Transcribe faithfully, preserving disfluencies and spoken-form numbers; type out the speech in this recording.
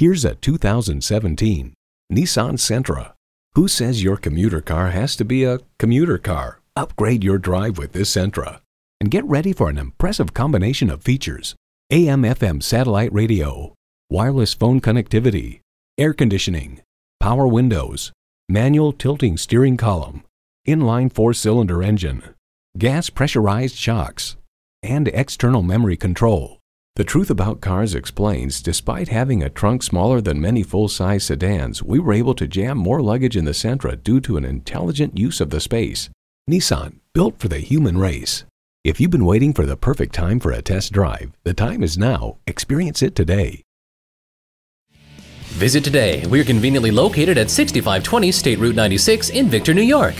Here's a two thousand seventeen Nissan Sentra. Who says your commuter car has to be a commuter car? Upgrade your drive with this Sentra and get ready for an impressive combination of features: A M F M satellite radio, wireless phone connectivity, air conditioning, power windows, manual tilting steering column, inline four-cylinder engine, gas pressurized shocks, and external memory control. The Truth About Cars explains, despite having a trunk smaller than many full-size sedans, we were able to jam more luggage in the Sentra due to an intelligent use of the space. Nissan, built for the human race. If you've been waiting for the perfect time for a test drive, the time is now. Experience it today. Visit today. We're conveniently located at sixty-five twenty State Route ninety-six in Victor, New York.